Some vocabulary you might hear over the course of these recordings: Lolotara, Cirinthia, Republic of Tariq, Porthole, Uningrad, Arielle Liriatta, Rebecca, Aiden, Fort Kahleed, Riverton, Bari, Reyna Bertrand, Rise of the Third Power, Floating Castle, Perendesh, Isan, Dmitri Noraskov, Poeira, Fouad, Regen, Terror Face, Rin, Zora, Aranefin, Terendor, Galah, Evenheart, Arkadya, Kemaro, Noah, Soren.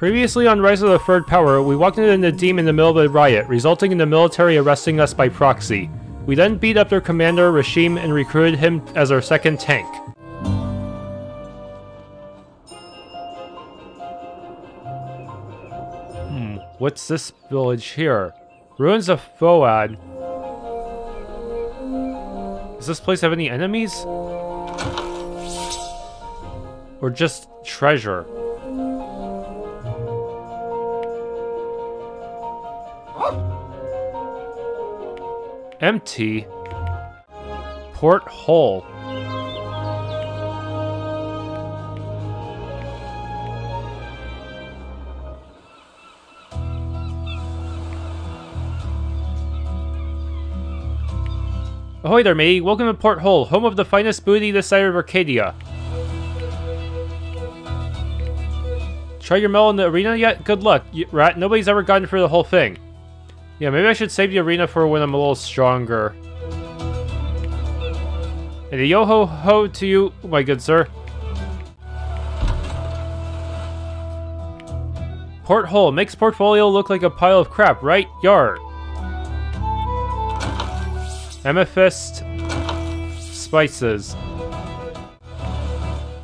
Previously on Rise of the Third Power, we walked into Nadim in the middle of a riot, resulting in the military arresting us by proxy. We then beat up their commander, Rashim, and recruited him as our second tank. What's this village here? Ruins of Fouad. Does this place have any enemies? Or just treasure? Empty. Porthole. Ahoy there, matey. Welcome to Porthole, home of the finest booty this side of Arkadya. Try your medal in the arena yet? Good luck, rat. Nobody's ever gotten through the whole thing. Yeah, maybe I should save the arena for when I'm a little stronger. And a yo-ho-ho to you, my good sir. Porthole makes portfolio look like a pile of crap, right? Yar. Amethyst spices.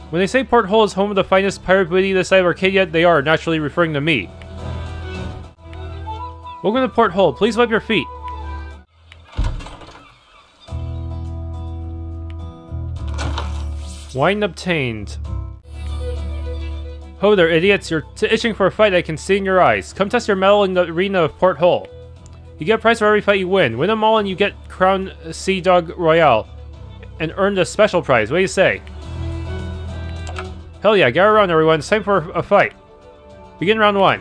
When they say Porthole is home of the finest pirate booty this side of Arkadya, they are naturally referring to me. Welcome to Porthole. Please wipe your feet. Wine obtained. Ho there, idiots. You're itching for a fight I can see in your eyes. Come test your mettle in the arena of Porthole. You get a prize for every fight you win. Win them all and you get Crown Sea Dog Royale. And earn a special prize. What do you say? Hell yeah, gather around everyone. It's time for a fight. Begin round one.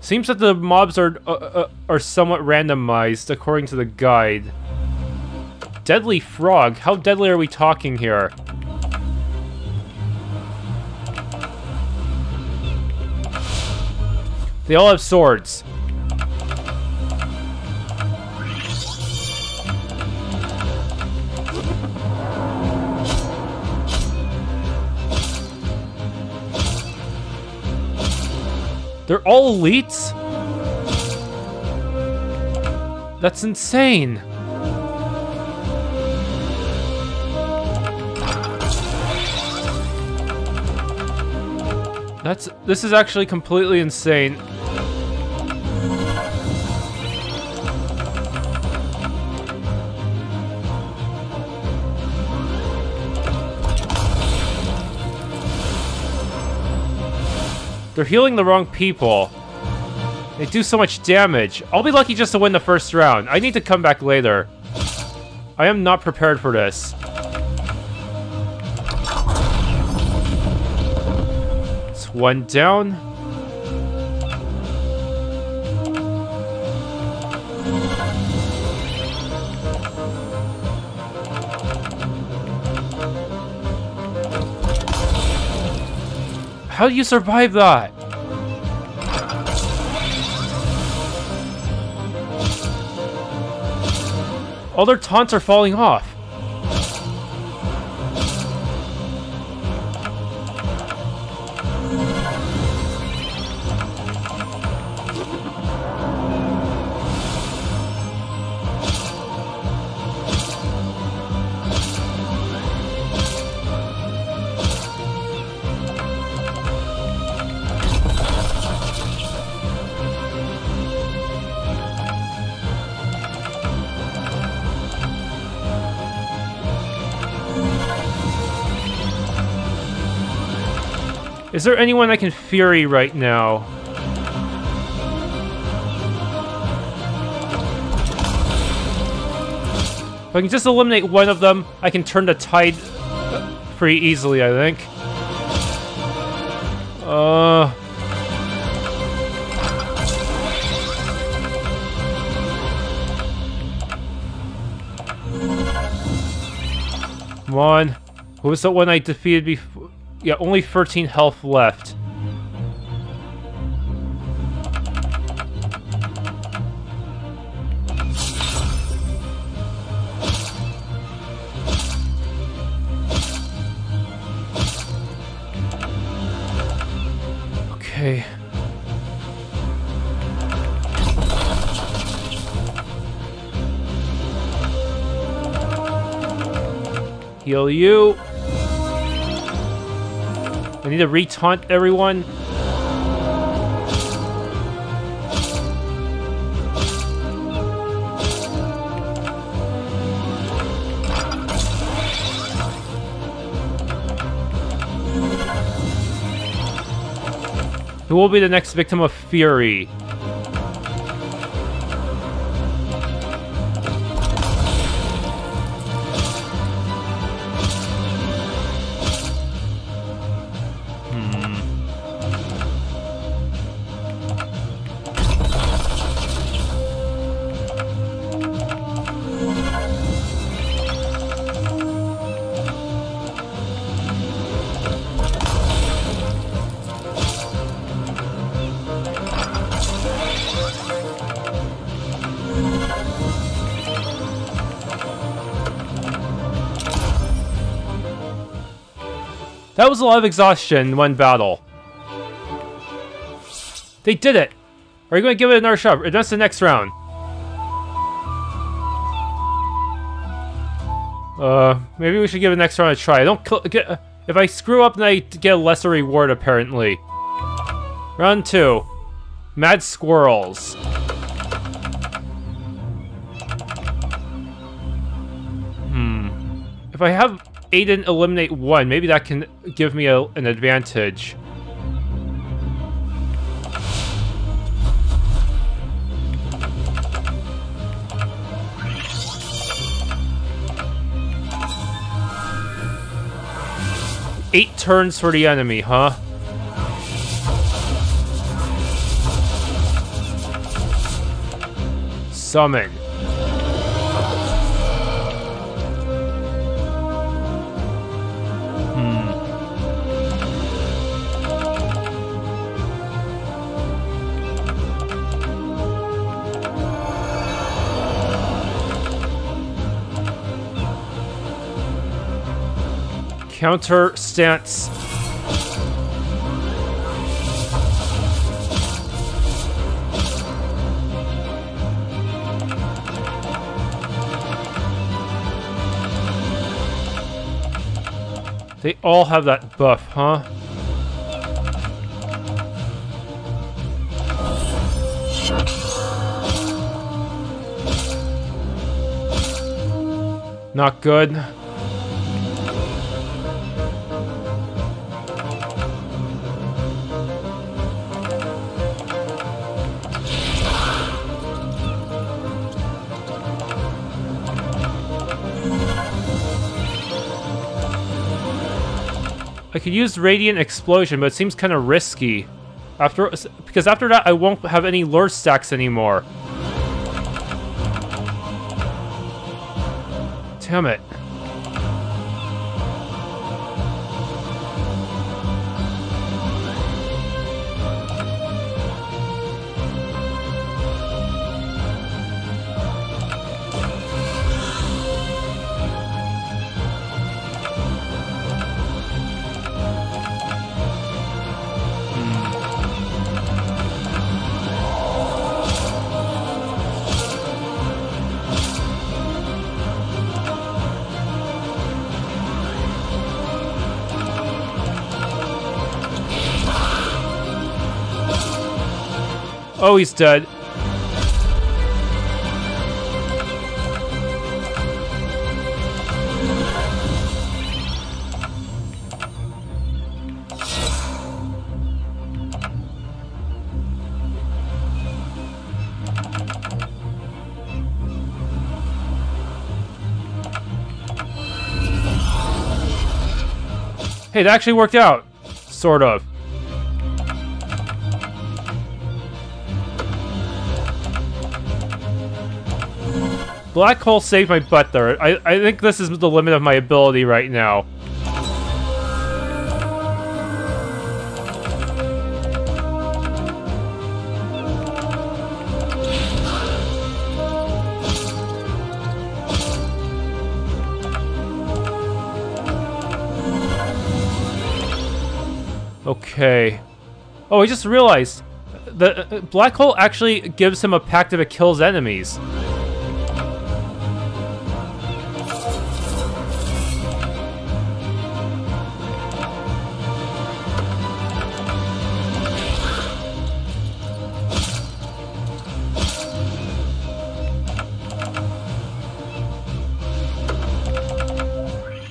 Seems that the mobs are somewhat randomized, according to the guide. Deadly frog? How deadly are we talking here? They all have swords. They're all elites? That's insane. This is actually completely insane. They're healing the wrong people. They do so much damage. I'll be lucky just to win the first round. I need to come back later. I am not prepared for this. It's one down. How do you survive that? All their taunts are falling off. Is there anyone I can fury right now? If I can just eliminate one of them, I can turn the tide pretty easily, I think. Come on. What was the one I defeated before? Yeah, only 13 health left. okay. Heal you. I need to re-taunt everyone. Who will be the next victim of fury? That was a lot of exhaustion in one battle. They did it! Are you going to give it another shot? Advance to the next round. Maybe we should give the next round a try. I don't get, if I screw up, then I get a lesser reward, apparently. Round 2. Mad Squirrels. If I have Aiden eliminate one, maybe that can give me an advantage. Eight turns for the enemy, huh? Summon. Counter stance. They all have that buff, huh? Not good. I could use Radiant Explosion, but it seems kind of risky. Because after that, I won't have any lure stacks anymore. Damn it. Oh, he's dead. Hey, that actually worked out. Sort of. Black hole saved my butt there. I think this is the limit of my ability right now. Okay. Oh, I just realized the black hole actually gives him a pact if it kills enemies.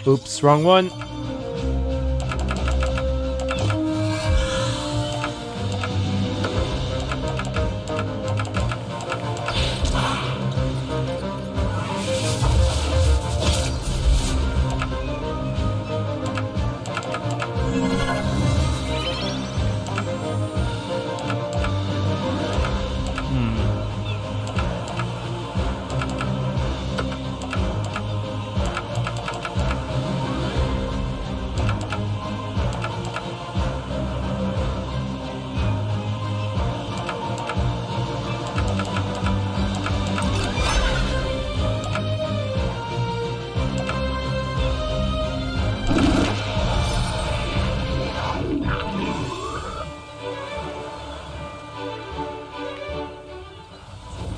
Oops, wrong one.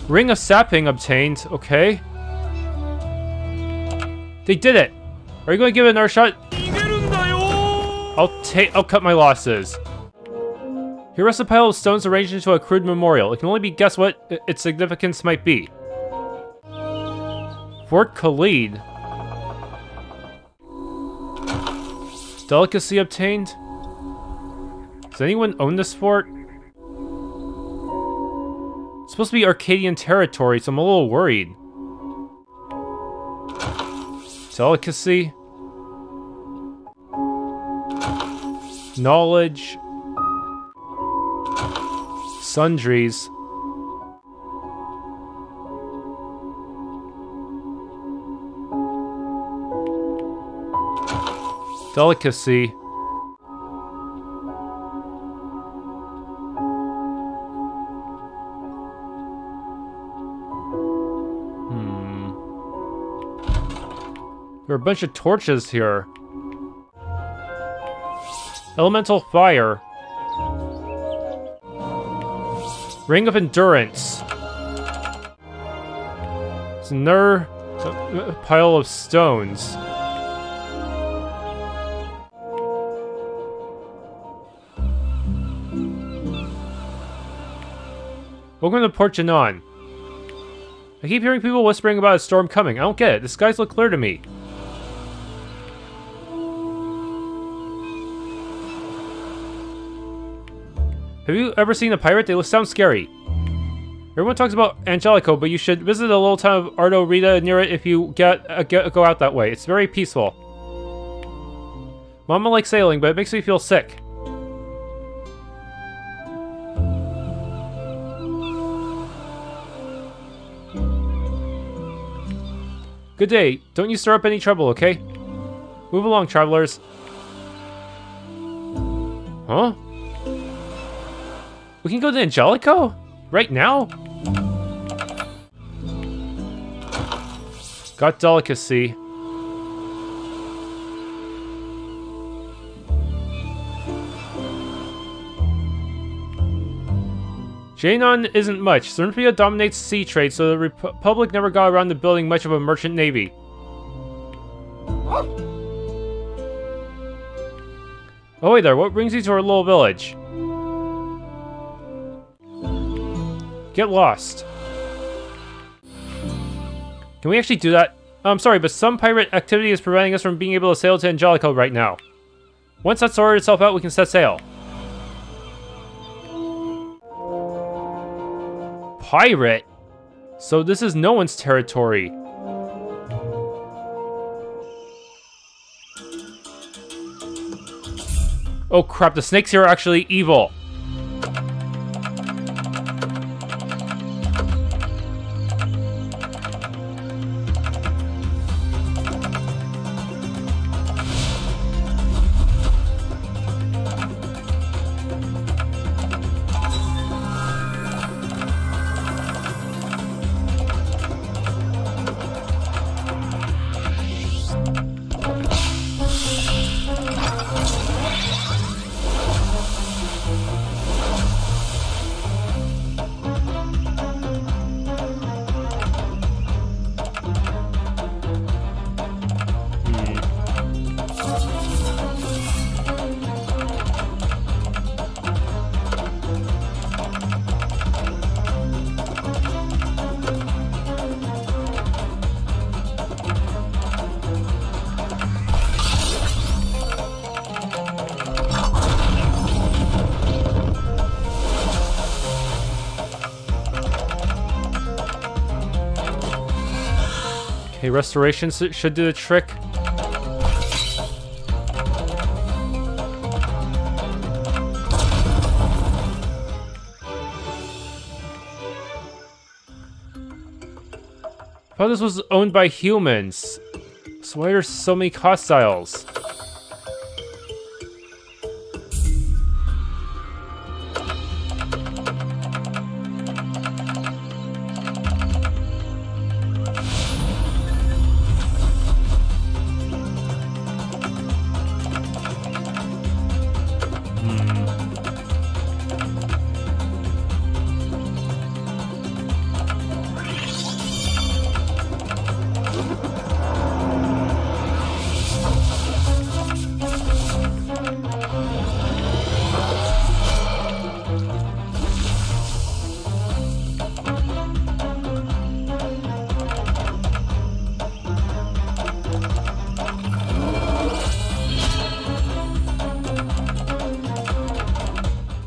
Ring of Sapping obtained, okay. They did it! Are you going to give it another shot? I'll cut my losses. Here rests a pile of stones arranged into a crude memorial. It can only be guessed what its significance might be. Fort Khalid. Delicacy obtained. Does anyone own this fort? It's supposed to be Arkadian territory, so I'm a little worried. Delicacy. Knowledge. Sundries. Delicacy. There are a bunch of torches here. Elemental fire. Ring of endurance. It's another pile of stones. Welcome to Port Jena'an. I keep hearing people whispering about a storm coming. I don't get it. The skies look clear to me. Have you ever seen a pirate? They sound scary. Everyone talks about Angelico, but you should visit the little town of Ardo Rita near it if you go out that way. It's very peaceful. Mama likes sailing, but it makes me feel sick. Good day. Don't you stir up any trouble, okay? Move along, travelers. Huh? We can go to Angelico? Right now? Got delicacy. Jena'an isn't much. Cirinthia dominates sea trade, so the Republic never got around to building much of a merchant navy. Oh, hey there, what brings you to our little village? Get lost. Can we actually do that? I'm sorry, but some pirate activity is preventing us from being able to sail to Angelico right now. Once that's sorted itself out, we can set sail. Pirate? So this is no one's territory. Oh crap, the snakes here are actually evil. The restoration should do the trick. I thought this was owned by humans. So why are there so many hostiles?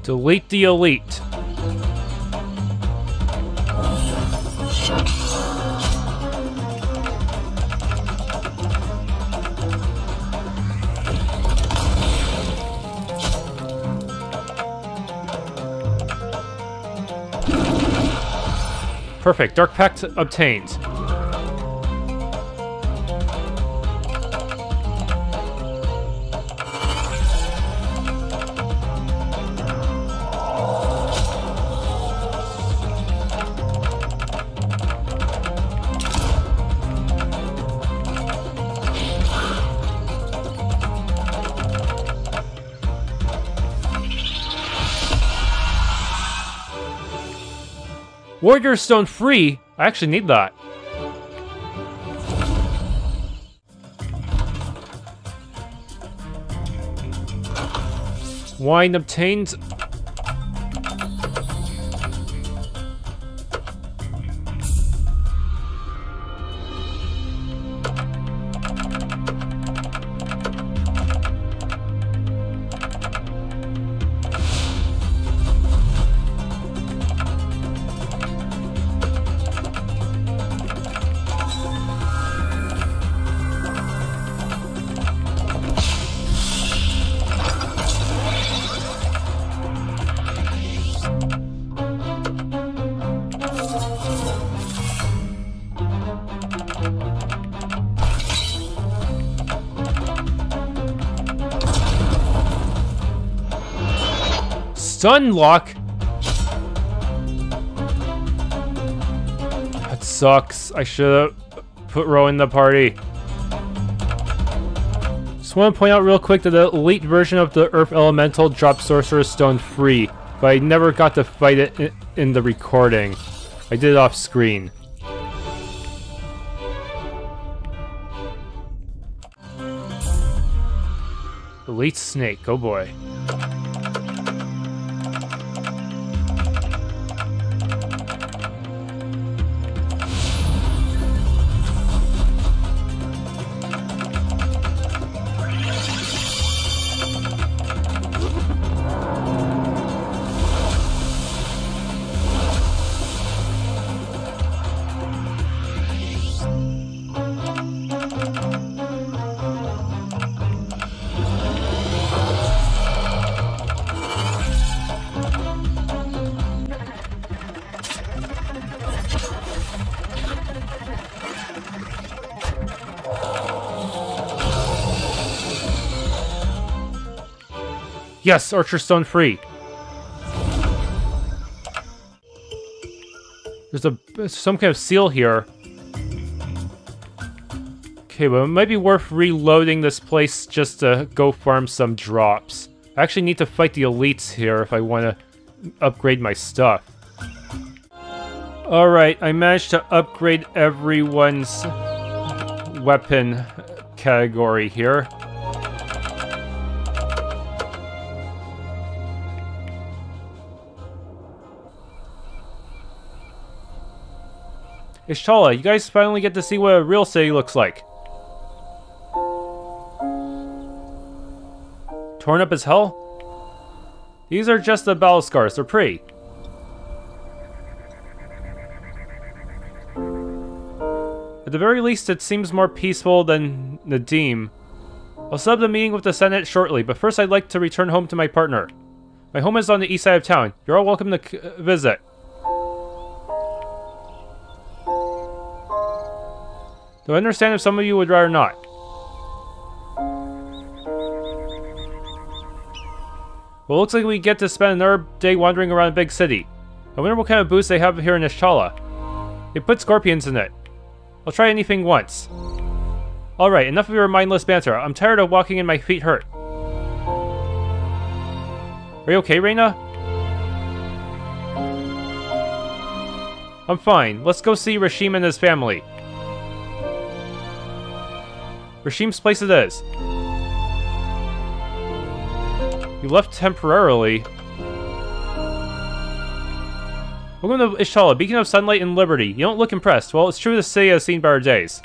Delete the elite. Perfect. Dark Pact obtained. Warrior Stone free? I actually need that. Wine obtained. Sunlock? That sucks. I should've put Row in the party. Just want to point out real quick that the elite version of the Earth Elemental dropped Sorcerer's Stone free, but I never got to fight it in the recording. I did it off screen. Elite Snake, oh boy. Yes, Archer Stone free. There's some kind of seal here. Okay, well it might be worth reloading this place just to go farm some drops. I actually need to fight the elites here if I want to upgrade my stuff. Alright, I managed to upgrade everyone's weapon category here. Ishtala, you guys finally get to see what a real city looks like. Torn up as hell? These are just the battle scars, they're pretty. At At the very least, it seems more peaceful than Nadim. I'll set up the meeting with the Senate shortly, but first I'd like to return home to my partner. My home is on the east side of town. You're all welcome to visit. Do I understand if some of you would rather not? Well, it looks like we get to spend another day wandering around a big city. I wonder what kind of booze they have here in Ishtala. They put scorpions in it. I'll try anything once. Alright, enough of your mindless banter. I'm tired of walking and my feet hurt. Are you okay, Reyna? I'm fine. Let's go see Rashim and his family. Rashim's place it is. You left temporarily. Welcome to Ishtala, beacon of sunlight and liberty. You don't look impressed. Well, it's true the city has seen better days.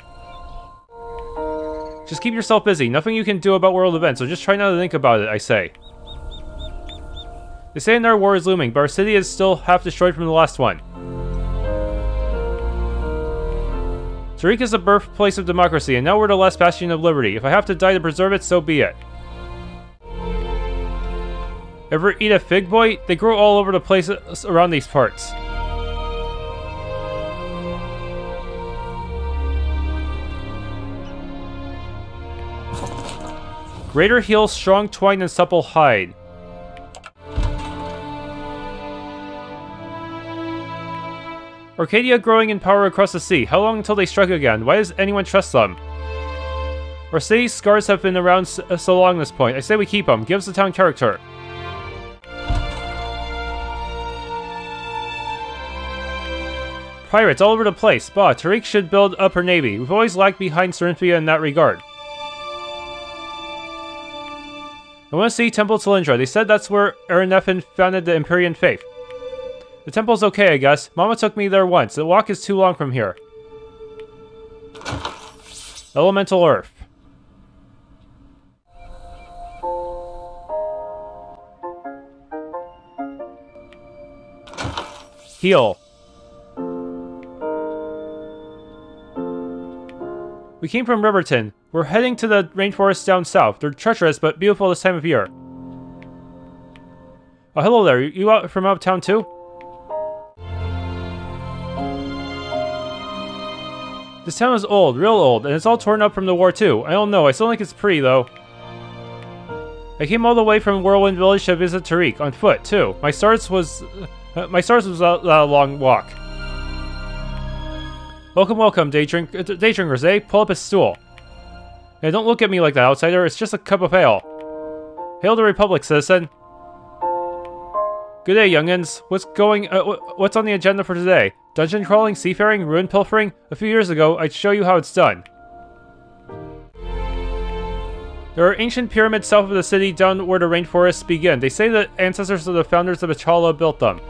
Just keep yourself busy. Nothing you can do about world events, so just try not to think about it, I say. They say another war is looming, but our city is still half destroyed from the last one. Tariq is the birthplace of democracy, and now we're the last bastion of liberty. If I have to die to preserve it, so be it. Ever eat a fig boy? They grow all over the place around these parts. Greater heel, strong twine, and supple hide. Arkadya growing in power across the sea. How long until they strike again? Why does anyone trust them? Our city's scars have been around so long this point. I say we keep them. Gives the town character. Pirates all over the place. Bah, Tariq should build up her navy. We've always lagged behind Cirinthia in that regard. I want to see Temple Telyndra. They said that's where Aranefin founded the Empyrean faith. The temple's okay, I guess. Mama took me there once. The walk is too long from here. Elemental Earth. Heal. We came from Riverton. We're heading to the rainforest down south. They're treacherous, but beautiful this time of year. Oh, hello there. You out from uptown too? This town is old, real old, and it's all torn up from the war too. I don't know, I still think it's pretty though. I came all the way from Whirlwind Village to visit Tariq, on foot too. My stars was a long walk. Welcome, welcome, day drinkers, eh? Pull up a stool. Now don't look at me like that, outsider, it's just a cup of ale. Hail the Republic, citizen. Good day, youngins. What's on the agenda for today? Dungeon crawling, seafaring, ruin pilfering? A few years ago, I'd show you how it's done. There are ancient pyramids south of the city down where the rainforests begin. They say the ancestors of the founders of Ishtala built them.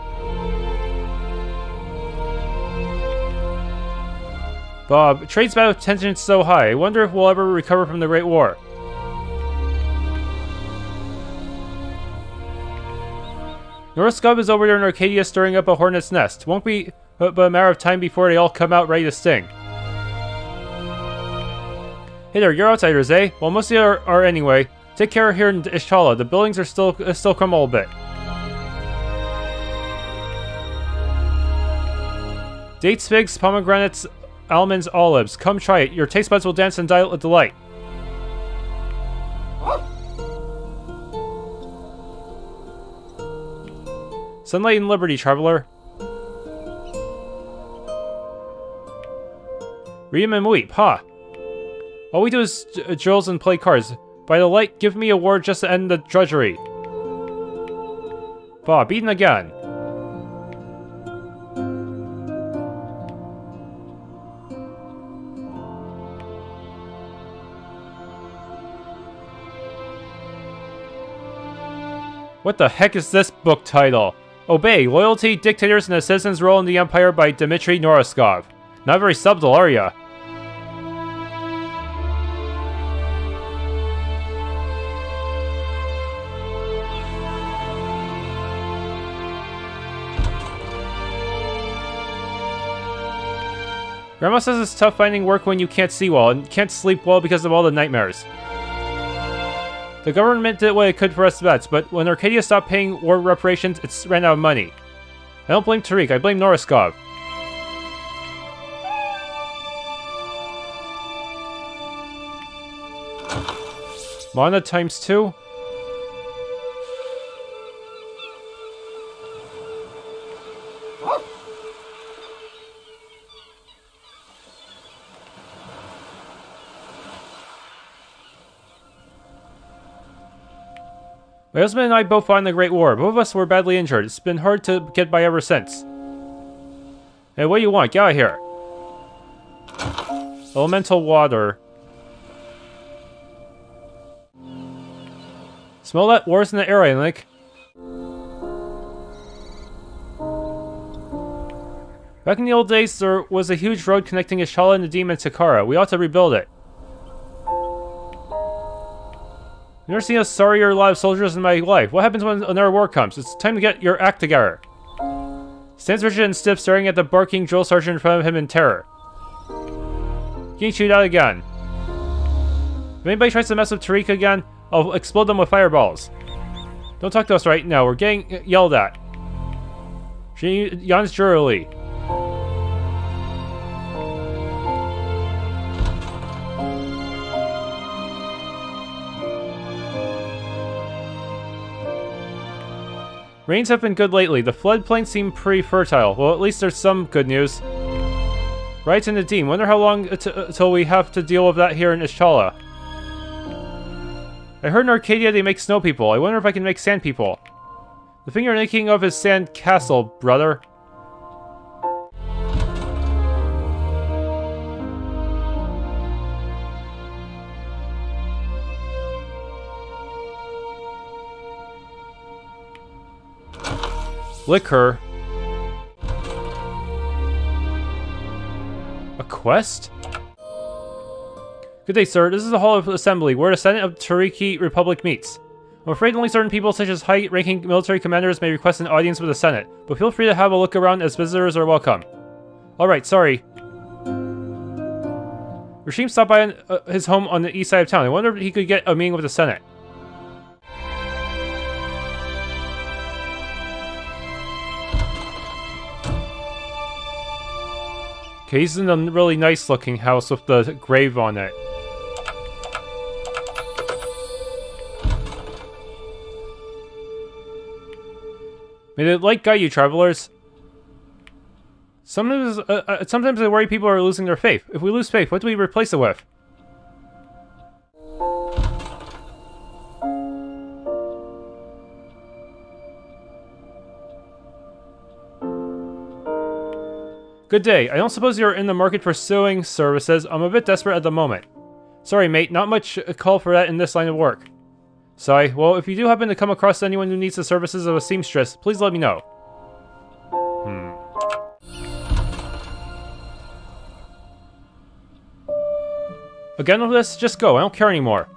Bob, trade's battle tension's so high. I wonder if we'll ever recover from the Great War. Noraskov is over there in Arkadya stirring up a hornet's nest. Won't be but a matter of time before they all come out ready to sting. Hey there, you're outsiders, eh? Well, most of you are anyway. Take care here in Ishtala. The buildings are still crumble a bit. Dates, figs, pomegranates, almonds, olives. Come try it. Your taste buds will dance and die with delight. Sunlight and liberty, traveler. Read him and weep, huh? All we do is drills and play cards. By the light, give me a word just to end the drudgery. Bah, beaten again. What the heck is this book title? Obey, Loyalty, Dictators, and a Citizen's Role in the Empire by Dmitri Noraskov. Not very subtle, are ya? Grandma says it's tough finding work when you can't see well and can't sleep well because of all the nightmares. The government did what it could for us vets, but when Arkadya stopped paying war reparations, it ran out of money. I don't blame Tariq, I blame Noraskov. Mana times 2? My husband and I both fought in the Great War. Both of us were badly injured. It's been hard to get by ever since. Hey, what do you want? Get out of here. Elemental water. Smell that war's in the air, Angelico. Back in the old days, there was a huge road connecting Ishtala, Nadim, and Takara. We ought to rebuild it. I've never seen a sorrier lot of soldiers in my life. What happens when another war comes? It's time to get your act together. Stands rigid and stiff, staring at the barking drill sergeant in front of him in terror. Getting chewed out again. If anybody tries to mess with Tariq again, I'll explode them with fireballs. Don't talk to us right now. We're getting yelled at. She yawns drearily. Rains have been good lately. The floodplains seem pretty fertile. Well, at least there's some good news. Right in the Dean. Wonder how long until we have to deal with that here in Ishtala. I heard in Arkadya they make snow people. I wonder if I can make sand people. The thing you're thinking of is sand castle, brother. Liquor. A quest? Good day, sir. This is the Hall of Assembly, where the Senate of Tariqi Republic meets. I'm afraid only certain people, such as high-ranking military commanders, may request an audience with the Senate, but feel free to have a look around as visitors are welcome. Alright, sorry. Rashim stopped by his home on the east side of town. I wonder if he could get a meeting with the Senate. Okay, he's in a really nice looking house with the grave on it. May the light guide you, travelers. Sometimes I worry people are losing their faith. If we lose faith, what do we replace it with? Good day. I don't suppose you're in the market for sewing services. I'm a bit desperate at the moment. Sorry, mate. Not much call for that in this line of work. Sigh. Well, if you do happen to come across anyone who needs the services of a seamstress, please let me know. Again with this? Just go. I don't care anymore.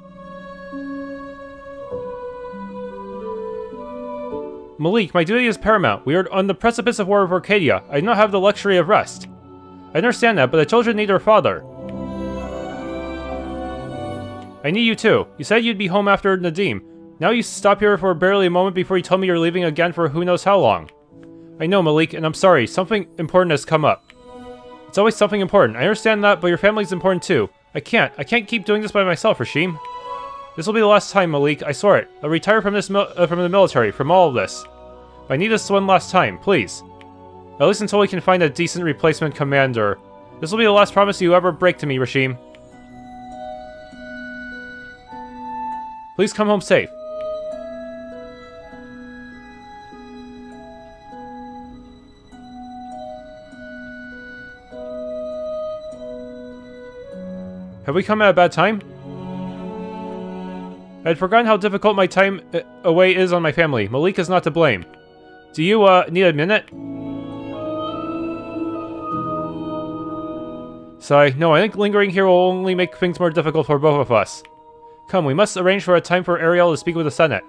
Malik, my duty is paramount. We are on the precipice of war with Arkadya. I do not have the luxury of rest. I understand that, but the children need their father. I need you too. You said you'd be home after Nadim. Now you stop here for barely a moment before you told me you're leaving again for who knows how long. I know, Malik, and I'm sorry. Something important has come up. It's always something important. I understand that, but your family's important too. I can't keep doing this by myself, Rashim. This will be the last time, Malik. I swear it. I'll retire from the military, from all of this. I need this one last time, please. At least until we can find a decent replacement commander. This will be the last promise you ever break to me, Rashim. Please come home safe. Have we come at a bad time? I had forgotten how difficult my time away is on my family. Malik is not to blame. Do you, need a minute? Sigh. No, I think lingering here will only make things more difficult for both of us. Come, we must arrange for a time for Arielle to speak with the Senate.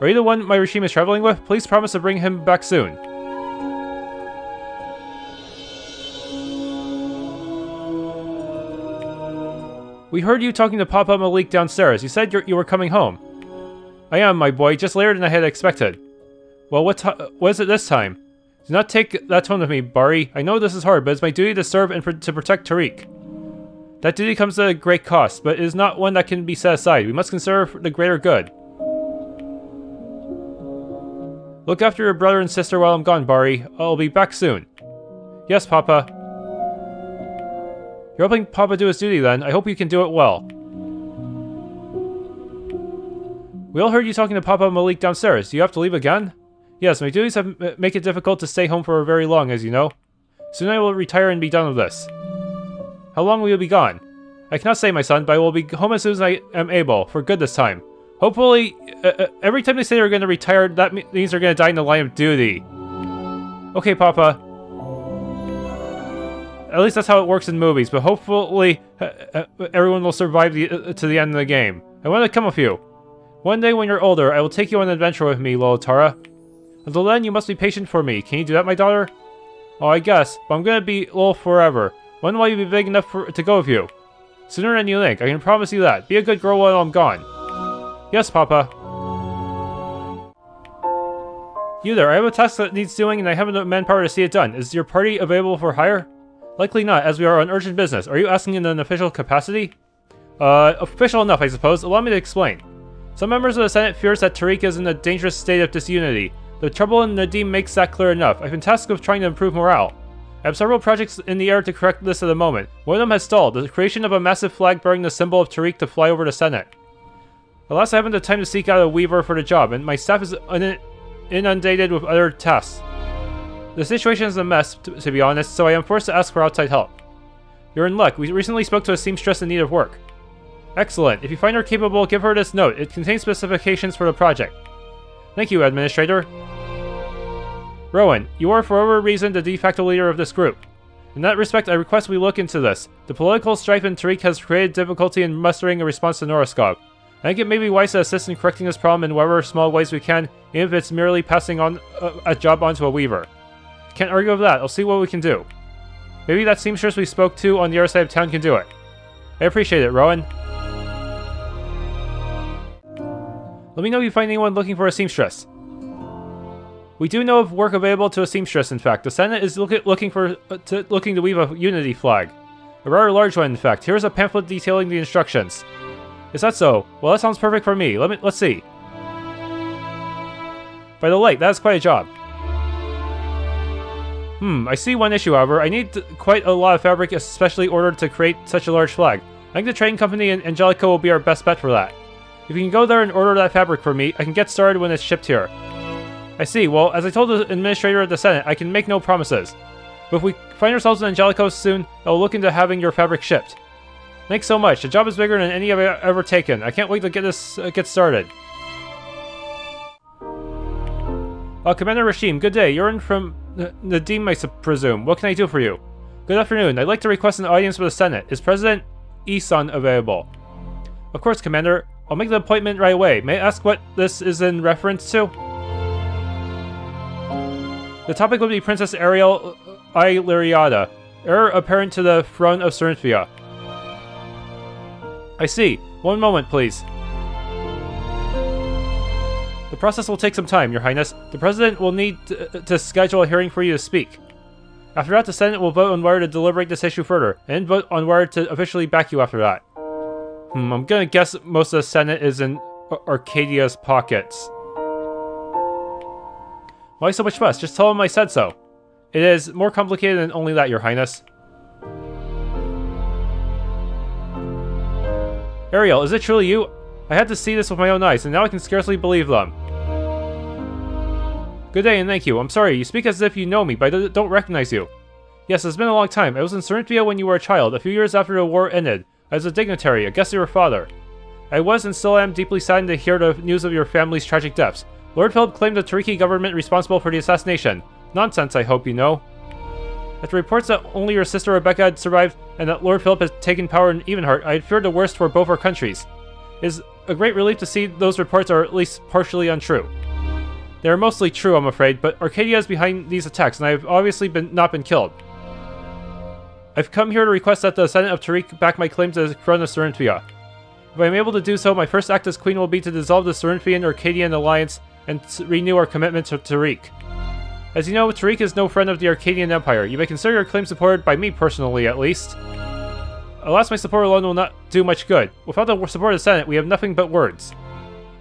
Are you the one my Rashim is traveling with? Please promise to bring him back soon. We heard you talking to Papa Malik downstairs. You said you were coming home. I am, my boy. Just later than I had expected. Well, what is it this time? Do not take that tone of me, Bari. I know this is hard, but it's my duty to serve and to protect Tariq. That duty comes at a great cost, but it is not one that can be set aside. We must consider the greater good. Look after your brother and sister while I'm gone, Bari. I'll be back soon. Yes, Papa. You're helping Papa do his duty, then. I hope you can do it well. We all heard you talking to Papa Malik downstairs. Do you have to leave again? Yes, my duties make it difficult to stay home for very long, as you know. Soon I will retire and be done with this. How long will you be gone? I cannot say, my son, but I will be home as soon as I am able, for good this time. Hopefully, every time they say they're going to retire, that means they're going to die in the line of duty. Okay, Papa. At least that's how it works in movies, but hopefully everyone will survive to the end of the game. I want to come with you. One day when you're older, I will take you on an adventure with me, Lolotara. Until then, you must be patient for me. Can you do that, my daughter? Oh, I guess, but I'm going to be Lol forever. When will you be big enough to go with you? Sooner than you think, I can promise you that. Be a good girl while I'm gone. Yes, Papa. You there, I have a task that needs doing and I haven't the manpower to see it done. Is your party available for hire? Likely not, as we are on urgent business. Are you asking in an official capacity? Official enough, I suppose. Allow me to explain. Some members of the Senate fears that Tariq is in a dangerous state of disunity. The trouble in Nadim makes that clear enough. I've been tasked with trying to improve morale. I have several projects in the air to correct this at the moment. One of them has stalled, the creation of a massive flag bearing the symbol of Tariq to fly over the Senate. Alas, I haven't the time to seek out a weaver for the job, and my staff is inundated with other tasks. The situation is a mess, to be honest, so I am forced to ask for outside help. You're in luck. We recently spoke to a seamstress in need of work. Excellent. If you find her capable, give her this note. It contains specifications for the project. Thank you, Administrator. Rowan, you are for whatever reason the de facto leader of this group. In that respect, I request we look into this. The political strife in Tariq has created difficulty in mustering a response to Noraskov. I think it may be wise to assist in correcting this problem in whatever small ways we can, even if it's merely passing on a job onto a weaver. Can't argue with that. I'll see what we can do. Maybe that seamstress we spoke to on the other side of town can do it. I appreciate it, Rowan. Let me know if you find anyone looking for a seamstress. We do know of work available to a seamstress, in fact. The Senate is looking to weave a unity flag. A rather large one, in fact. Here's a pamphlet detailing the instructions. Is that so? Well, that sounds perfect for me. Let's see. By the light, that is quite a job. I see one issue, however. I need quite a lot of fabric, especially ordered to create such a large flag. I think the trading company in Angelico will be our best bet for that. If you can go there and order that fabric for me, I can get started when it's shipped here. I see. Well, as I told the administrator of the Senate, I can make no promises. But if we find ourselves in Angelico soon, I will look into having your fabric shipped. Thanks so much. The job is bigger than any I've ever taken. I can't wait to get started. Commander Rashim, good day. You're in from Nadim, I presume. What can I do for you? Good afternoon. I'd like to request an audience with the Senate. Is President Isan available? Of course, Commander. I'll make the appointment right away. May I ask what this is in reference to? The topic would be Princess Arielle Liriatta, heir apparent to the throne of Cirinthia. I see. One moment, please. The process will take some time, Your Highness. The President will need to schedule a hearing for you to speak. After that, the Senate will vote on whether to deliberate this issue further, and vote on whether to officially back you after that. I'm gonna guess most of the Senate is in Arkadya's pockets. Why so much fuss? Just tell him I said so. It is more complicated than only that, Your Highness. Arielle, is it truly you? I had to see this with my own eyes, and now I can scarcely believe them. Good day and thank you. I'm sorry, you speak as if you know me, but I don't recognize you. Yes, it's been a long time. I was in Cirinthia when you were a child, a few years after the war ended. I was a dignitary, a guest of your father. I was and still am deeply saddened to hear the news of your family's tragic deaths. Lord Philip claimed the Tariqi government responsible for the assassination. Nonsense, I hope you know. After reports that only your sister Rebecca had survived and that Lord Philip had taken power in Evenheart, I had feared the worst for both our countries. It is a great relief to see those reports are at least partially untrue. They are mostly true, I'm afraid, but Arkadya is behind these attacks, and I have obviously not been killed. I've come here to request that the Senate of Tariq back my claim to the crown of Cirinthia. If I'm able to do so, my first act as Queen will be to dissolve the Cerinthian-Arkadian alliance and renew our commitment to Tariq. As you know, Tariq is no friend of the Arkadian Empire. You may consider your claim supported by me personally, at least. Alas, my support alone will not do much good. Without the support of the Senate, we have nothing but words.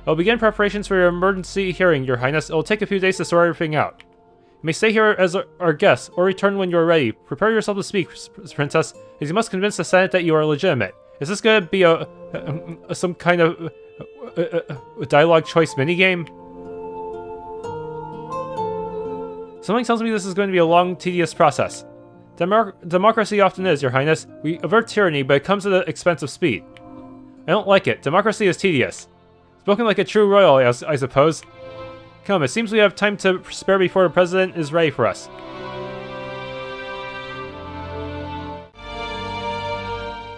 I'll begin preparations for your emergency hearing, Your Highness. It'll take a few days to sort everything out. You may stay here as our guest, or return when you are ready. Prepare yourself to speak, Princess, as you must convince the Senate that you are legitimate. Is this going to be some kind of dialogue choice minigame? Something tells me this is going to be a long, tedious process. Democracy often is, Your Highness. We avert tyranny, but it comes at the expense of speed. I don't like it. Democracy is tedious. Spoken like a true royal, I suppose. Come, it seems we have time to spare before the President is ready for us.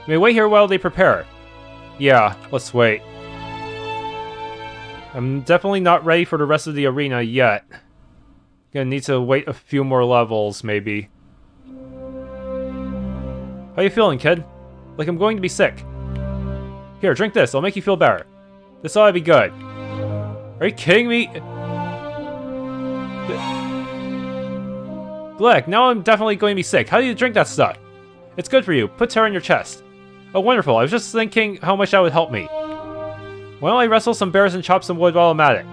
You may wait here while they prepare. Yeah, let's wait. I'm definitely not ready for the rest of the arena yet. Gonna need to wait a few more levels, maybe. How you feeling, kid? Like I'm going to be sick. Here, drink this. It'll make you feel better. This ought to be good. Are you kidding me? Glick, now I'm definitely going to be sick. How do you drink that stuff? It's good for you. Put tear on your chest. Oh, wonderful. I was just thinking how much that would help me. Why don't I wrestle some bears and chop some wood while I'm at it?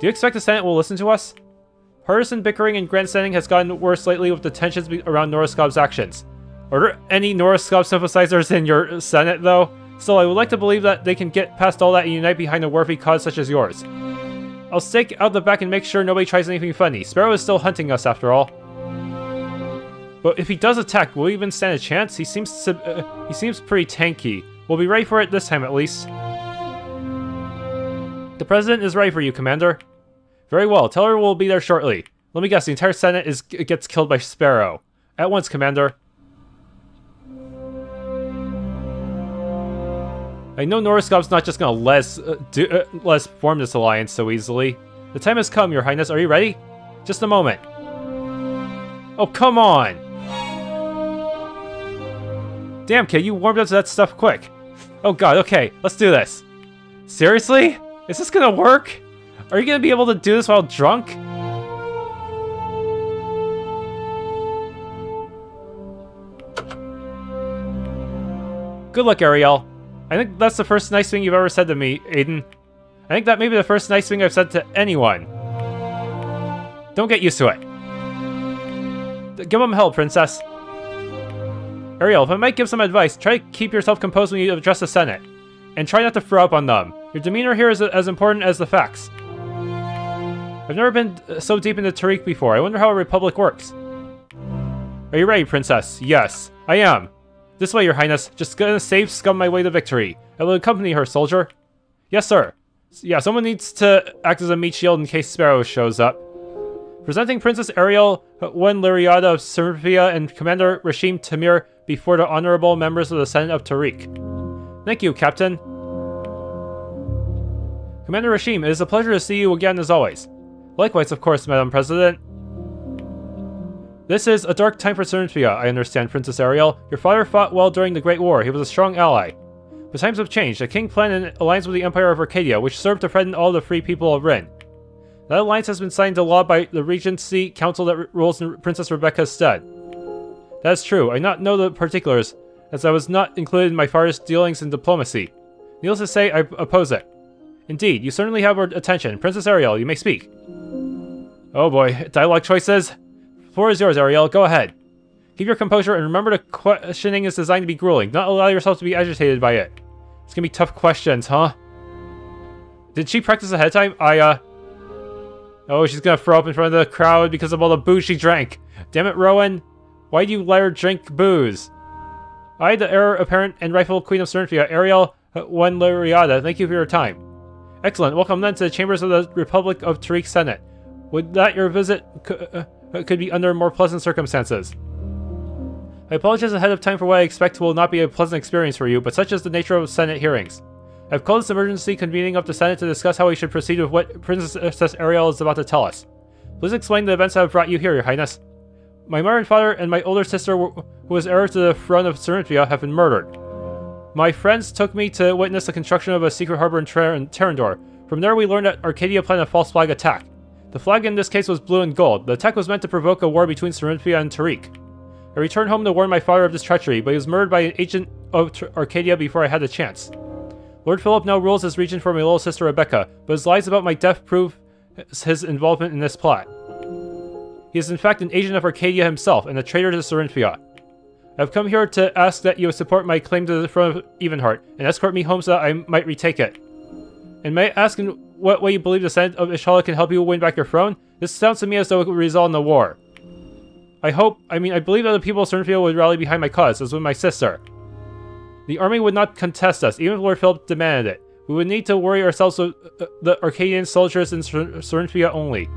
Do you expect the Senate will listen to us? Partisan bickering and grandstanding has gotten worse lately with the tensions around Noraskov's actions. Are there any Noraskov sympathizers in your Senate, though? Still, I would like to believe that they can get past all that and unite behind a worthy cause such as yours. I'll stake out the back and make sure nobody tries anything funny. Sparrow is still hunting us, after all. But if he does attack, will we even stand a chance? He seems pretty tanky. We'll be ready for it this time, at least. The President is ready for you, Commander. Very well, tell her we'll be there shortly. Let me guess, the entire Senate gets killed by Sparrow. At once, Commander. I know Noraskov's not just gonna let us form this alliance so easily. The time has come, Your Highness. Are you ready? Just a moment. Oh, come on! Damn, kid, you warmed up to that stuff quick. Oh god, okay, let's do this. Seriously? Is this gonna work? Are you gonna be able to do this while drunk? Good luck, Arielle. I think that's the first nice thing you've ever said to me, Aiden. I think that may be the first nice thing I've said to anyone. Don't get used to it. Give them hell, Princess. Arielle, if I might give some advice, try to keep yourself composed when you address the Senate. And try not to throw up on them. Your demeanor here is as important as the facts. I've never been so deep into Tariq before. I wonder how a republic works. Are you ready, Princess? Yes, I am. This way, Your Highness. Just gonna save Scum my way to victory. I will accompany her, soldier. Yes, sir. Yeah, someone needs to act as a meat shield in case Sparrow shows up. Presenting Princess Arielle Liriatta of Cirinthia and Commander Rashim Tamir before the honorable members of the Senate of Tariq. Thank you, Captain. Commander Rashim, it is a pleasure to see you again as always. Likewise, of course, Madam President. This is a dark time for Cirinthia, I understand, Princess Arielle. Your father fought well during the Great War. He was a strong ally. But times have changed. The king planned an alliance with the Empire of Arkadya, which served to threaten all the free people of Rin. That alliance has been signed to law by the Regency Council that rules in Princess Rebecca's stead. That is true. I do not know the particulars, as I was not included in my father's dealings in diplomacy. Needless to say, I oppose it. Indeed, you certainly have our attention. Princess Arielle, you may speak. Oh boy, dialogue choices. The floor is yours, Arielle. Go ahead. Keep your composure and remember the questioning is designed to be grueling. Not allow yourself to be agitated by it. It's gonna be tough questions, huh? Did she practice ahead of time? Oh, she's gonna throw up in front of the crowd because of all the booze she drank. Damn it, Rowan. Why do you let her drink booze? I, the heir apparent and rightful Queen of Cirinthia, Arielle Liriatta, thank you for your time. Excellent. Welcome then to the chambers of the Republic of Tariq Senate. Would that your visit could be under more pleasant circumstances. I apologize ahead of time for what I expect will not be a pleasant experience for you, but such is the nature of Senate hearings. I've called this emergency convening of the Senate to discuss how we should proceed with what Princess Arielle is about to tell us. Please explain the events that have brought you here, Your Highness. My married father and my older sister, who was heir to the throne of Cirinthia, have been murdered. My friends took me to witness the construction of a secret harbor in Terendor. From there we learned that Arkadya planned a false flag attack. The flag in this case was blue and gold. The attack was meant to provoke a war between Cirinthia and Tariq. I returned home to warn my father of this treachery, but he was murdered by an agent of Arkadya before I had the chance. Lord Philip now rules this region for my little sister Rebecca, but his lies about my death prove his involvement in this plot. He is in fact an agent of Arkadya himself, and a traitor to Cirinthia. I have come here to ask that you support my claim to the throne of Evenheart, and escort me home so that I might retake it. And may I ask in what way you believe the Senate of Ishtala can help you win back your throne? This sounds to me as though it would result in the war. I believe that the people of Cirinthia would rally behind my cause, as with my sister. The army would not contest us, even if Lord Philip demanded it. We would need to worry ourselves with the Arkadian soldiers in Cirinthia only.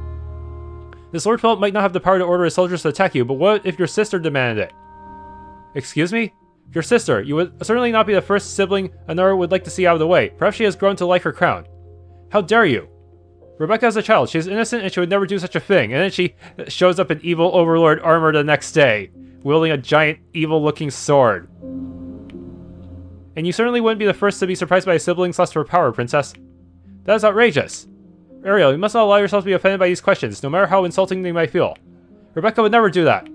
This Lord Philip might not have the power to order his soldiers to attack you, but what if your sister demanded it? Excuse me? Your sister, you would certainly not be the first sibling Anora would like to see out of the way. Perhaps she has grown to like her crown. How dare you! Rebecca is a child, she is innocent and she would never do such a thing, and then she shows up in evil overlord armor the next day, wielding a giant, evil-looking sword. And you certainly wouldn't be the first to be surprised by a sibling's lust for power, princess. That is outrageous. Arielle, you must not allow yourself to be offended by these questions, no matter how insulting they might feel. Rebecca would never do that.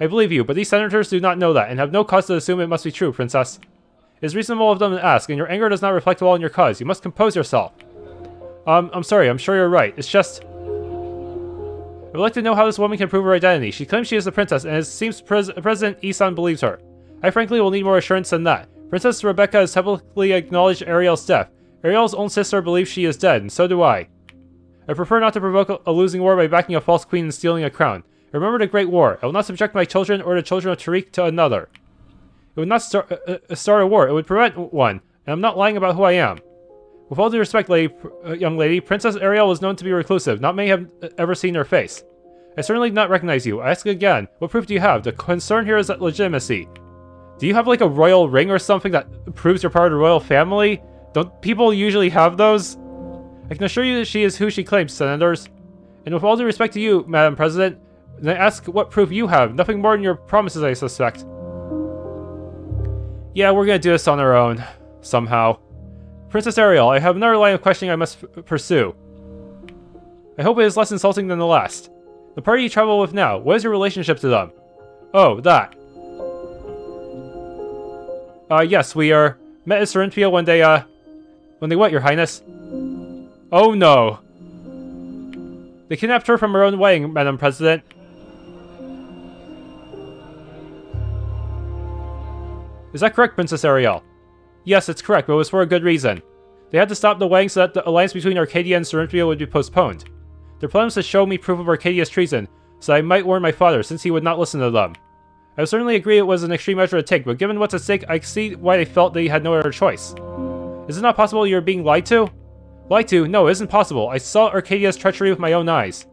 I believe you, but these senators do not know that, and have no cause to assume it must be true, princess. It is reasonable of them to ask, and your anger does not reflect well on your cause. You must compose yourself. I'm sorry, I'm sure you're right. It's just... I would like to know how this woman can prove her identity. She claims she is the princess, and it seems President Isan believes her. I frankly will need more assurance than that. Princess Rebecca has publicly acknowledged Arielle's death. Arielle's own sister believes she is dead, and so do I. I prefer not to provoke a losing war by backing a false queen and stealing a crown. Remember the Great War. I will not subject my children or the children of Tariq to another. It would not start a war. It would prevent one, and I'm not lying about who I am. With all due respect, young lady, Princess Arielle was known to be reclusive. Not many have ever seen her face. I certainly did not recognize you. I ask again, what proof do you have? The concern here is that legitimacy. Do you have like a royal ring or something that proves you're part of the royal family? Don't people usually have those? I can assure you that she is who she claims, senators. And with all due respect to you, Madam President, I ask what proof you have. Nothing more than your promises, I suspect. Yeah, we're gonna do this on our own. Somehow. Princess Arielle, I have another line of questioning I must pursue. I hope it is less insulting than the last. The party you travel with now, what is your relationship to them? Oh, that. Yes, we are met at Cirinthia when they, what, your highness? Oh no. They kidnapped her from her own wedding, Madam President. Is that correct, Princess Arielle? Yes, it's correct, but it was for a good reason. They had to stop the wedding so that the alliance between Arkadya and Cirinthia would be postponed. Their plan was to show me proof of Arkadya's treason, so I might warn my father, since he would not listen to them. I would certainly agree it was an extreme measure to take, but given what's at stake, I see why they felt they had no other choice. Is it not possible you're being lied to? Lied to? No, it isn't possible. I saw Arkadya's treachery with my own eyes.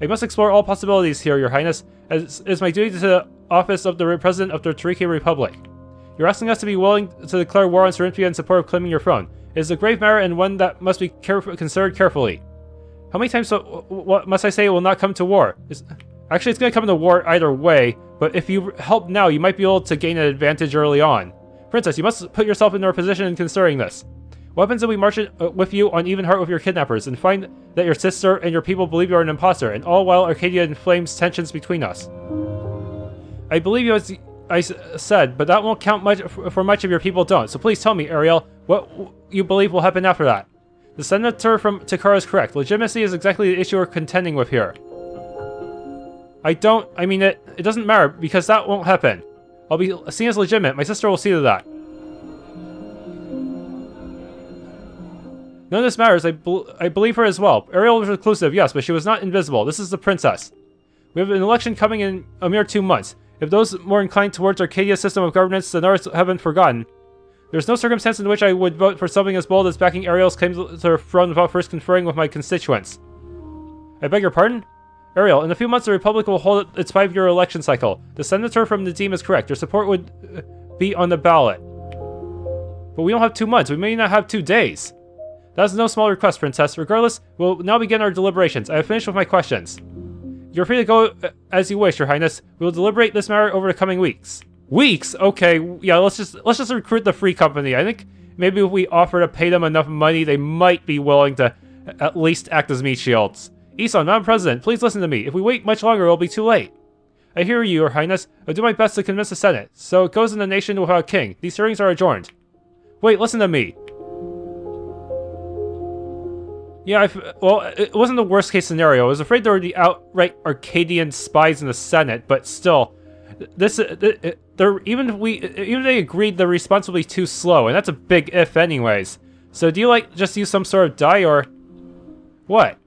I must explore all possibilities here, your highness, as is my duty to the office of the President of the Tariqi Republic. You're asking us to be willing to declare war on Cirinthia in support of claiming your throne. It is a grave matter and one that must be considered carefully. How many times must I say it will not come to war? Actually, it's going to come to war either way, but if you help now, you might be able to gain an advantage early on. Princess, you must put yourself in our position in considering this. What happens if we march with you on Evenheart with your kidnappers and find that your sister and your people believe you are an imposter, and all while Arkadya inflames tensions between us? I believe you as... I said, but that won't count much for much of your people don't, so please tell me, Arielle, what you believe will happen after that. The senator from Takara is correct. Legitimacy is exactly the issue we're contending with here. It doesn't matter, because that won't happen. I'll be seen as legitimate. My sister will see to that. None of this matters. I believe her as well. Arielle was reclusive, yes, but she was not invisible. This is the princess. We have an election coming in a mere 2 months. If those more inclined towards Arkadya's system of governance than ours haven't forgotten, there's no circumstance in which I would vote for something as bold as backing Arielle's claim to the throne without first conferring with my constituents. I beg your pardon? Arielle, in a few months the Republic will hold its 5-year election cycle. The senator from Nadim is correct. Your support would be on the ballot. But we don't have 2 months. We may not have 2 days. That is no small request, Princess. Regardless, we'll now begin our deliberations. I have finished with my questions. You're free to go as you wish, Your Highness. We will deliberate this matter over the coming weeks. Weeks? Okay, yeah, let's just recruit the Free Company. I think maybe if we offer to pay them enough money, they might be willing to at least act as meat shields. Isan, Madam President, please listen to me. If we wait much longer, it'll be too late. I hear you, Your Highness. I'll do my best to convince the Senate. So it goes in a nation without a king. These hearings are adjourned. Wait, listen to me. Yeah, well, it wasn't the worst case scenario. I was afraid there were the outright Arkadian spies in the Senate, but still, even if they agreed, the response would be too slow, and that's a big if, anyways. So, do you just use some sort of dye or what?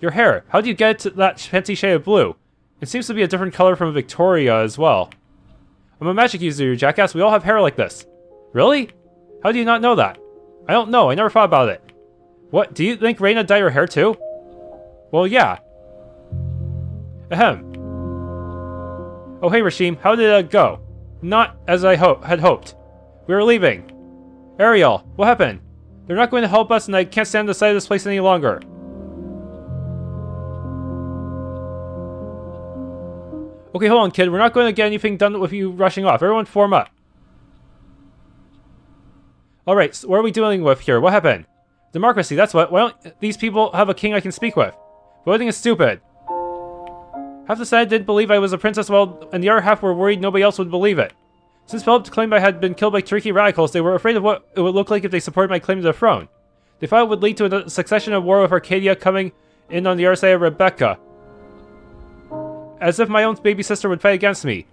Your hair. How do you get it to that fancy shade of blue? It seems to be a different color from Victoria as well. I'm a magic user, you jackass. We all have hair like this. Really? How do you not know that? I don't know. I never thought about it. What? Do you think Reyna dyed her hair too? Well, yeah. Ahem. Oh, hey, Rashim. How did it go? Not as I had hoped. We were leaving. Arielle, what happened? They're not going to help us, and I can't stand the sight of this place any longer. Okay, hold on, kid. We're not going to get anything done with you rushing off. Everyone form up. Alright, so what are we dealing with here? What happened? Democracy, that's what. Why don't these people have a king I can speak with? Voting is stupid. Half the side did believe I was a princess, while and the other half were worried nobody else would believe it. Since Philip claimed I had been killed by Tariqi radicals, they were afraid of what it would look like if they supported my claim to the throne. They thought it would lead to a succession of war with Arkadya coming in on the other side of Rebecca. As if my own baby sister would fight against me.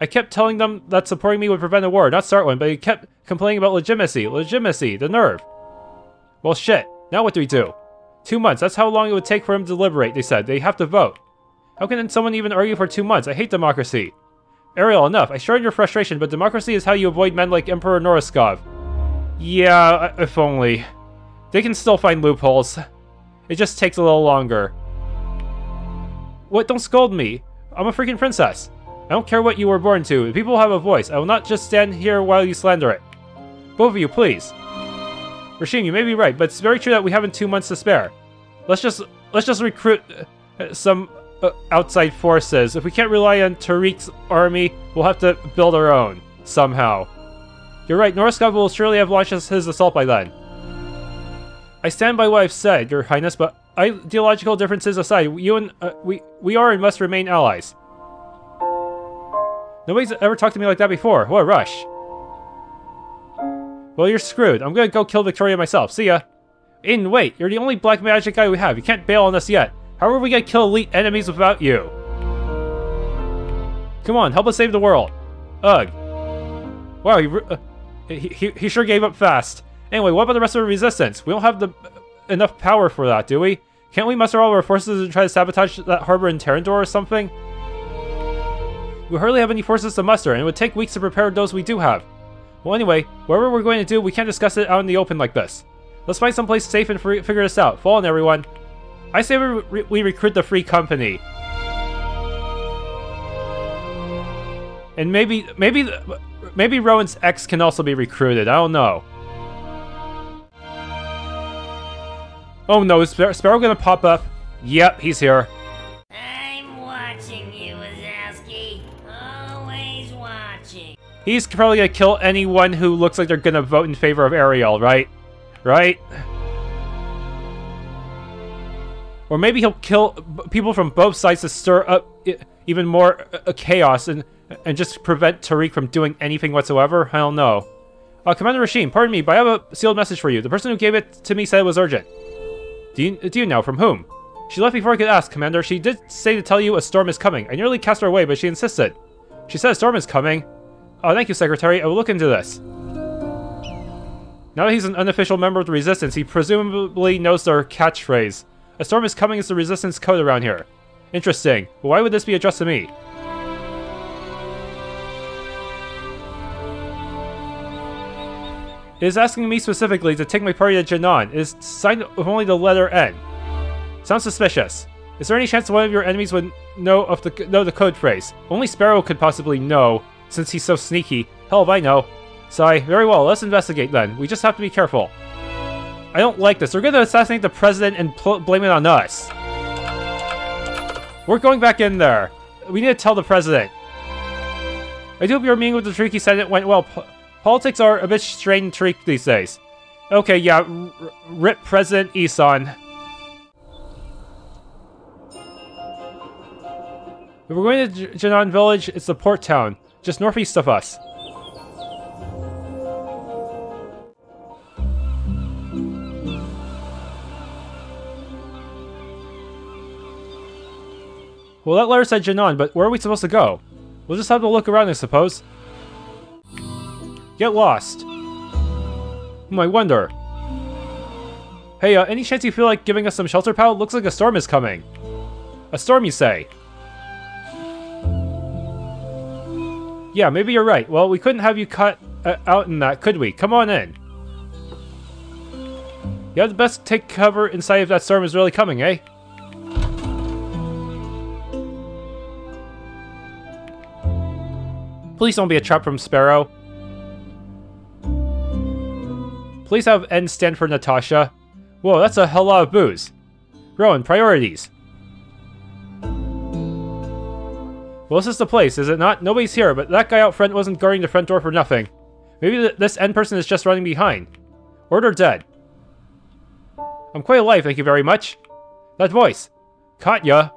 I kept telling them that supporting me would prevent a war, not start one, but they kept complaining about legitimacy. Legitimacy, the nerve. Well, shit. Now what do we do? 2 months. That's how long it would take for him to deliberate, they said. They have to vote. How can someone even argue for 2 months? I hate democracy. Arielle, enough. I share your frustration, but democracy is how you avoid men like Emperor Noraskov. Yeah, if only. They can still find loopholes. It just takes a little longer. What? Don't scold me. I'm a freaking princess. I don't care what you were born to. People have a voice. I will not just stand here while you slander it. Both of you, please. Rashim, you may be right, but it's very true that we haven't 2 months to spare. Let's just recruit some outside forces. If we can't rely on Tariq's army, we'll have to build our own somehow. You're right. Noraskov will surely have launched his assault by then. I stand by what I've said, Your Highness, but ideological differences aside, you and we are and must remain allies. Nobody's ever talked to me like that before. What a rush. Well, you're screwed. I'm gonna go kill Victoria myself. See ya. Aiden, wait. You're the only black magic guy we have. You can't bail on us yet. How are we gonna kill elite enemies without you? Come on, help us save the world. Ugh. Wow, he sure gave up fast. Anyway, what about the rest of the resistance? We don't have enough power for that, do we? Can't we muster all of our forces and try to sabotage that harbor in Terendor or something? We hardly have any forces to muster, and it would take weeks to prepare those we do have. Well, anyway, whatever we're going to do, we can't discuss it out in the open like this. Let's find someplace safe and free, figure this out. Fall on, everyone. I say we recruit the Free Company. And maybe Rowan's ex can also be recruited. I don't know. Oh no, is Sparrow gonna pop up? Yep, he's here. I'm watching you, Wazowski. Always watching. He's probably gonna kill anyone who looks like they're gonna vote in favor of Arielle, right? Right? Or maybe he'll kill people from both sides to stir up even more chaos and just prevent Tariq from doing anything whatsoever. I don't know. Commander Rashim, pardon me, but I have a sealed message for you. The person who gave it to me said it was urgent. Do you know from whom? She left before I could ask, Commander. She did say to tell you a storm is coming. I nearly cast her away, but she insisted. She said a storm is coming. Oh, thank you, Secretary. I will look into this. Now that he's an unofficial member of the Resistance, he presumably knows their catchphrase. A storm is coming is the Resistance code around here. Interesting, but why would this be addressed to me? It is asking me specifically to take my party to Jena'an. It is signed with only the letter N. Sounds suspicious. Is there any chance one of your enemies would know the code phrase? Only Sparrow could possibly know, since he's so sneaky. Hell if I know. Sigh, very well, let's investigate then. We just have to be careful. I don't like this. They're going to assassinate the president and blame it on us. We're going back in there. We need to tell the president. I do hope your meeting with the Tariqi Senate went well. Politics are a bit strained in Tariq these days. Okay, yeah, rip President Isan. We're going to Jena'an village. It's the port town, just northeast of us. Well, that letter said Jena'an, but where are we supposed to go? We'll just have to look around, I suppose. Get lost. I wonder. Hey, any chance you feel like giving us some shelter, pal? Looks like a storm is coming. A storm, you say? Yeah, maybe you're right. Well, we couldn't have you cut out in that, could we? Come on in. Yeah, the best take cover inside if that storm is really coming, eh? Please don't be a trap from Sparrow. Please have N stand for Natasha. Whoa, that's a hell lot of booze. Rowan, priorities. Well, this is the place, is it not? Nobody's here, but that guy out front wasn't guarding the front door for nothing. Maybe this N person is just running behind. Order dead. I'm quite alive, thank you very much. That voice. Katya.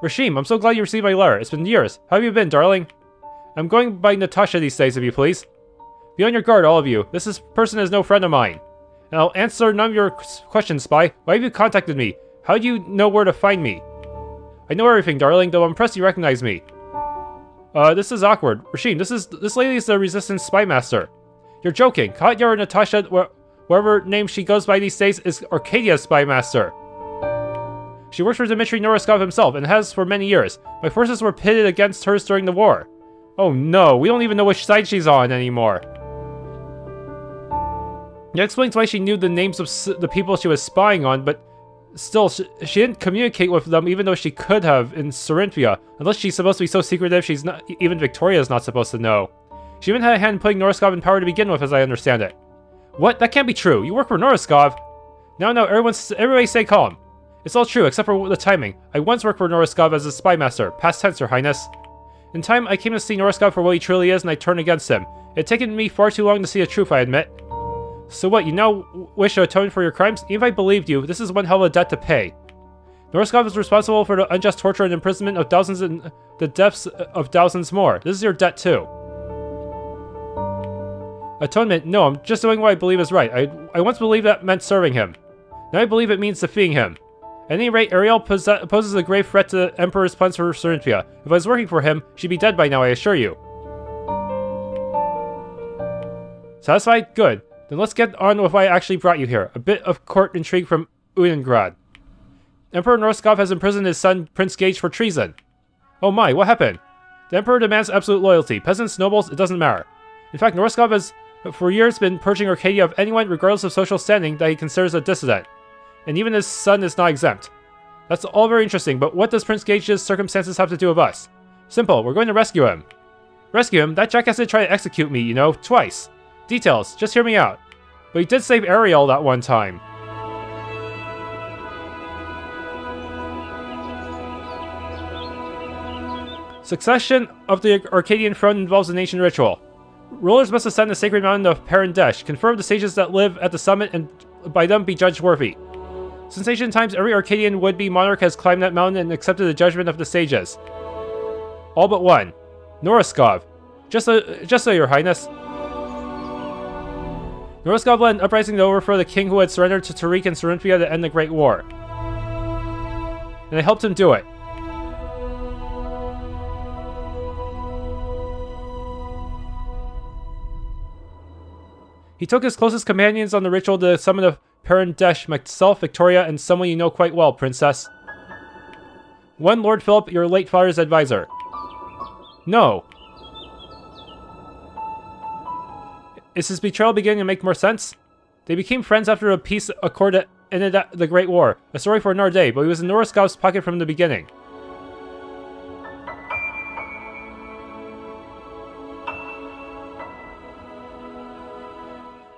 Rashim, I'm so glad you received my letter. It's been years. How have you been, darling? I'm going by Natasha these days, if you please. Be on your guard, all of you. This person is no friend of mine. And I'll answer none of your questions, spy. Why have you contacted me? How do you know where to find me? I know everything, darling, though I'm impressed you recognize me. This is awkward. Rashim, this lady is the Resistance spy master. You're joking. Katya or Natasha, whatever name she goes by these days, is Arkadya's spy master. She works for Dmitri Noraskov himself, and has for many years. My forces were pitted against hers during the war. Oh no, we don't even know which side she's on anymore. That explains why she knew the names of the people she was spying on, but still, she didn't communicate with them even though she could have in Cirinthia, unless she's supposed to be so secretive she's not, even Victoria's not supposed to know. She even had a hand in putting Noraskov in power to begin with, as I understand it. What? That can't be true. You work for Noraskov. No, everybody stay calm. It's all true, except for the timing. I once worked for Noraskov as a spy master. Past tense, Your Highness. In time, I came to see Noraskov for what he truly is, and I turned against him. It had taken me far too long to see the truth, I admit. So what, you now wish to atone for your crimes? Even if I believed you, this is one hell of a debt to pay. Noraskov is responsible for the unjust torture and imprisonment of thousands and the deaths of thousands more. This is your debt too. Atonement? No, I'm just doing what I believe is right. I once believed that meant serving him. Now I believe it means defeating him. At any rate, Arielle poses a grave threat to the Emperor's plans for Cirinthia. If I was working for him, she'd be dead by now, I assure you. Satisfied? Good. Then let's get on with why I actually brought you here. A bit of court intrigue from Uningrad. Emperor Noraskov has imprisoned his son, Prince Gage, for treason. Oh my, what happened? The Emperor demands absolute loyalty. Peasants, nobles, it doesn't matter. In fact, Noraskov has for years been purging Arkadya of anyone, regardless of social standing, that he considers a dissident. And even his son is not exempt. That's all very interesting, but what does Prince Gage's circumstances have to do with us? Simple, we're going to rescue him. Rescue him? That jackass did try to execute me, you know, twice. Details, just hear me out. But he did save Arielle that one time. Succession of the Arkadian throne involves a nation ritual. Rulers must ascend the sacred mountain of Perendesh, confirm the sages that live at the summit, and by them be judged worthy. Since ancient times, every Arkadian would-be monarch has climbed that mountain and accepted the judgment of the sages. All but one. Noraskov. Just so, Your Highness. Noraskov led an uprising to overthrow the king who had surrendered to Tariq and Cirinthia to end the Great War. And I helped him do it. He took his closest companions on the ritual to the summit of Perendesh, myself, Victoria, and someone you know quite well, Princess. One Lord Philip, your late father's advisor. No. Is his betrayal beginning to make more sense? They became friends after a peace accord that ended the Great War. A story for another day, but he was in Noraskov's pocket from the beginning.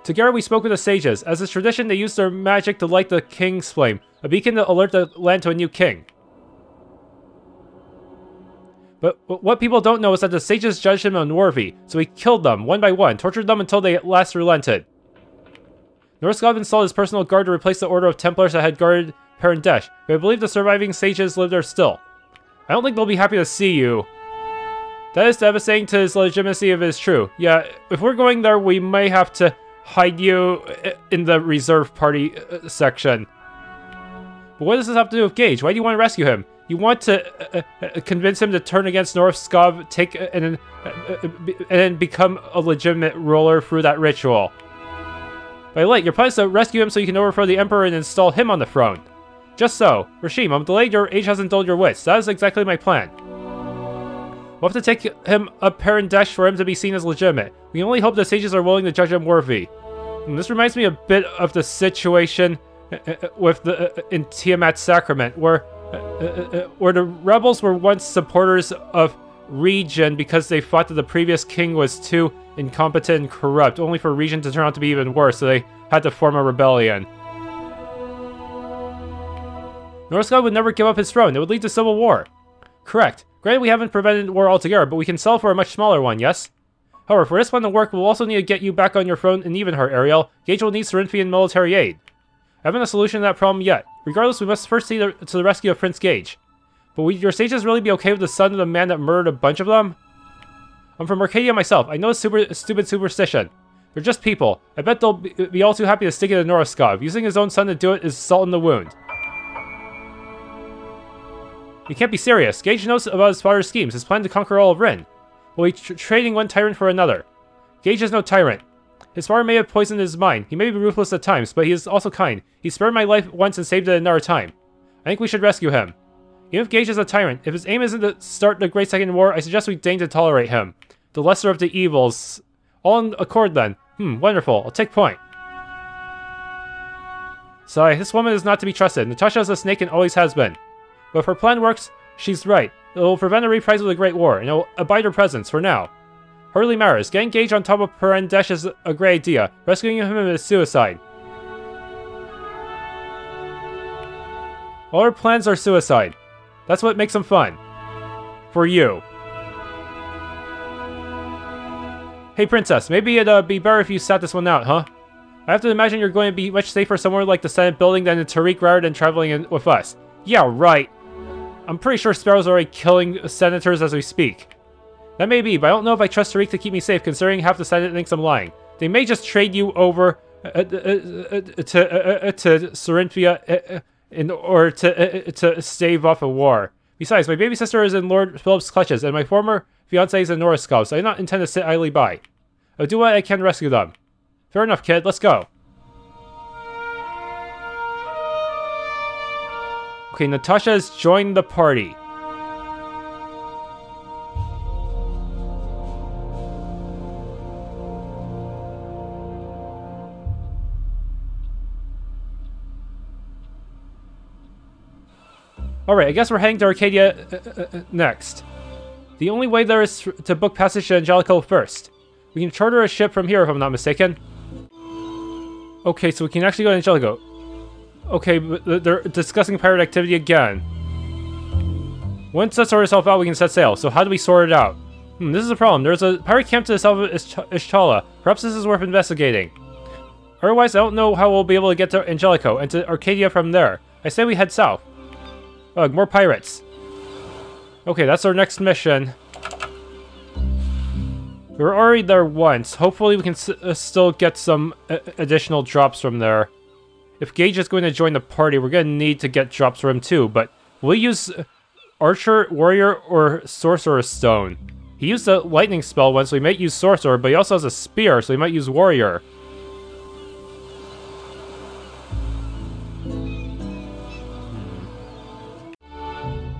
Together we spoke with the sages. As is tradition, they used their magic to light the king's flame, a beacon to alert the land to a new king. But what people don't know is that the sages judged him unworthy, so he killed them, one by one, tortured them until they at last relented. Noraskov installed his personal guard to replace the order of Templars that had guarded Perendesh, but I believe the surviving sages live there still. I don't think they'll be happy to see you. That is devastating to his legitimacy if it is true. Yeah, if we're going there, we may have to hide you in the reserve party section. But what does this have to do with Gage? Why do you want to rescue him? You want to convince him to turn against Noraskov, and then become a legitimate ruler through that ritual. By late, your plan is to rescue him so you can overthrow the Emperor and install him on the throne. Just so. Rashim, I'm delayed. Your age hasn't dulled your wits. That is exactly my plan. We'll have to take him up Perendesh for him to be seen as legitimate. We only hope the sages are willing to judge him worthy. And this reminds me a bit of the situation with the in Tiamat's Sacrament, where the rebels were once supporters of Regen because they thought that the previous king was too incompetent and corrupt, only for Regen to turn out to be even worse, so they had to form a rebellion. Noraskov would never give up his throne. It would lead to civil war. Correct. Granted, we haven't prevented war altogether, but we can sell for a much smaller one, yes? However, for this one to work, we'll also need to get you back on your throne in Evenheart, Arielle. Gage will need Cerinthian military aid. I haven't a solution to that problem yet. Regardless, we must first see to the rescue of Prince Gage. But would your sages really be okay with the son of the man that murdered a bunch of them? I'm from Arkadya myself. I know it's stupid superstition. They're just people. I bet they'll be all too happy to stick it to Noraskov. Using his own son to do it is salt in the wound. You can't be serious. Gage knows about his father's schemes, his plan to conquer all of Rin. Will he be trading one tyrant for another? Gage is no tyrant. His father may have poisoned his mind. He may be ruthless at times, but he is also kind. He spared my life once and saved it another time. I think we should rescue him. Even if Gage is a tyrant, if his aim isn't to start the Great Second War, I suggest we deign to tolerate him. The lesser of the evils. All in accord then. Wonderful. I'll take point. Sigh, this woman is not to be trusted. Natasha is a snake and always has been. But if her plan works, she's right. It will prevent a reprisal of the Great War, and it will abide her presence, for now. Hardly matters. Getting Gage on top of Perendesh is a great idea. Rescuing him is suicide. All her plans are suicide. That's what makes them fun. For you. Hey princess, maybe it'd be better if you sat this one out, huh? I have to imagine you're going to be much safer somewhere like the Senate building than in Tariq rather than traveling in with us. Yeah, right. I'm pretty sure Sparrow's already killing senators as we speak. That may be, but I don't know if I trust Tariq to keep me safe, considering half the Senate thinks I'm lying. They may just trade you over to Cirinthia in order to stave off a war. Besides, my baby sister is in Lord Philip's clutches, and my former fiancé is in Noraskov, so I do not intend to sit idly by. I'll do what I can to rescue them. Fair enough, kid. Let's go. Okay, Natasha has joined the party. Alright, I guess we're heading to Arkadya next. The only way there is to book passage to Angelico first. We can charter a ship from here if I'm not mistaken. Okay, so we can actually go to Angelico. Okay, but they're discussing pirate activity again. Once that sorts itself out, we can set sail. So how do we sort it out? This is a problem. There's a pirate camp to the south of Ishtala. Perhaps this is worth investigating. Otherwise, I don't know how we'll be able to get to Angelico and to Arkadya from there. I say we head south. Ugh, more pirates. Okay, that's our next mission. We were already there once. Hopefully we can still get some additional drops from there. If Gage is going to join the party, we're going to need to get drops for him too, but we'll use Archer, Warrior, or Sorcerer's Stone. He used a lightning spell once, so he might use Sorcerer, but he also has a spear, so he might use Warrior.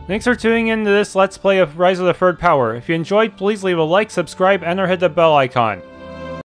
Thanks for tuning in to this Let's Play of Rise of the Third Power. If you enjoyed, please leave a like, subscribe, and or hit the bell icon.